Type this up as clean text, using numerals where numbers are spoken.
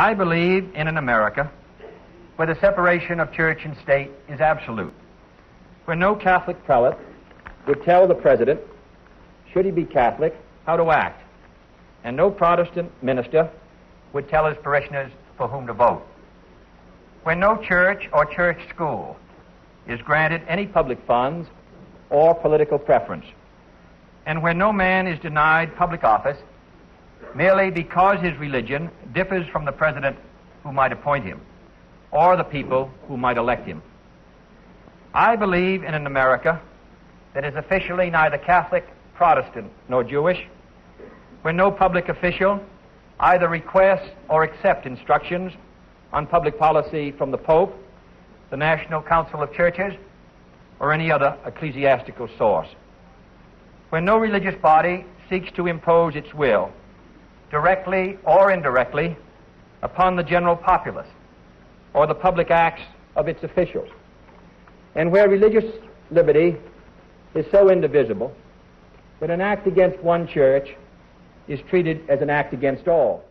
I believe in an America where the separation of church and state is absolute, where no Catholic prelate would tell the president, should he be Catholic, how to act, and no Protestant minister would tell his parishioners for whom to vote, where no church or church school is granted any public funds or political preference, and where no man is denied public office merely because his religion differs from the president who might appoint him or the people who might elect him. I believe in an America that is officially neither Catholic, Protestant, nor Jewish, where no public official either requests or accepts instructions on public policy from the Pope, the National Council of Churches, or any other ecclesiastical source, where no religious body seeks to impose its will, directly or indirectly, upon the general populace or the public acts of its officials, and where religious liberty is so indivisible that an act against one church is treated as an act against all.